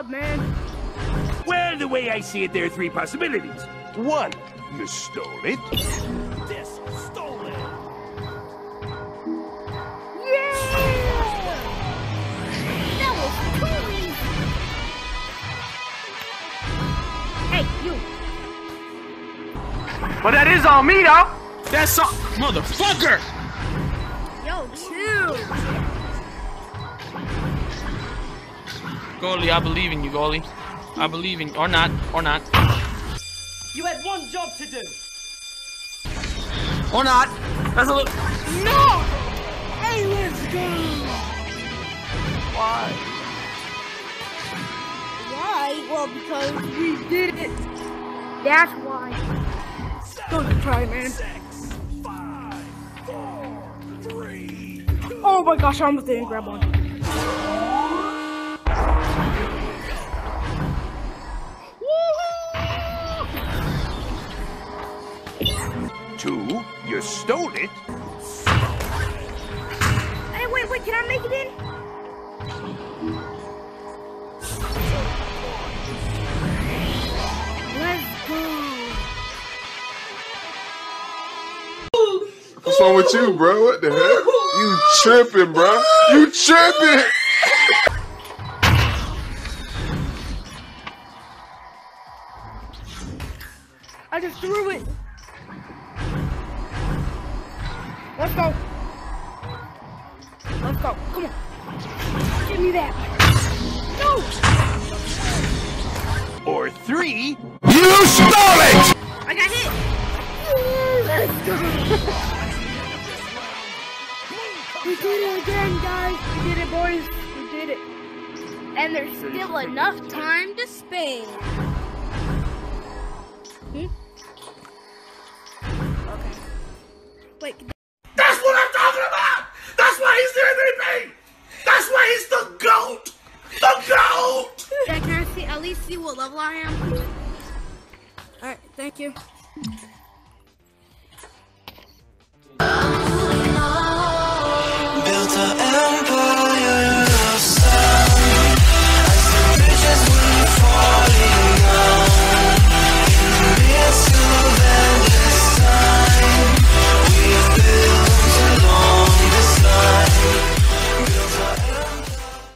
job, man. Well, the way I see it, there are three possibilities. One, you stole it. This stole it. Yeah! That was cool! Hey, you. Well, that is on me, though. That's all, motherfucker. Yo, chill. Goalie, I believe in you, goalie. I believe in you. Or not. Or not. You had one job to do. Or not. That's a little... No! Hey, let's go! Why? Why? Well, because we did it. That's why. Don't try, man. 6, 5, 4, 3, 2, oh my gosh, I almost didn't grab one. Two, you stole it. Hey, wait, can I make it in? Let's go. What's wrong with you, bro? What the heck? You tripping, bro. You tripping. I just threw it. Let's go. Let's go. Come on. Give me that. No. Or three. You stole it. I got hit. Let's go. We did it again, guys. We did it, boys. We did it. And there's still enough time to spend. Okay. Wait. That's what I'm talking about! That's why he's the MVP! That's why he's the GOAT! The GOAT! Yeah, can I see, at least see what level I am? Alright, thank you.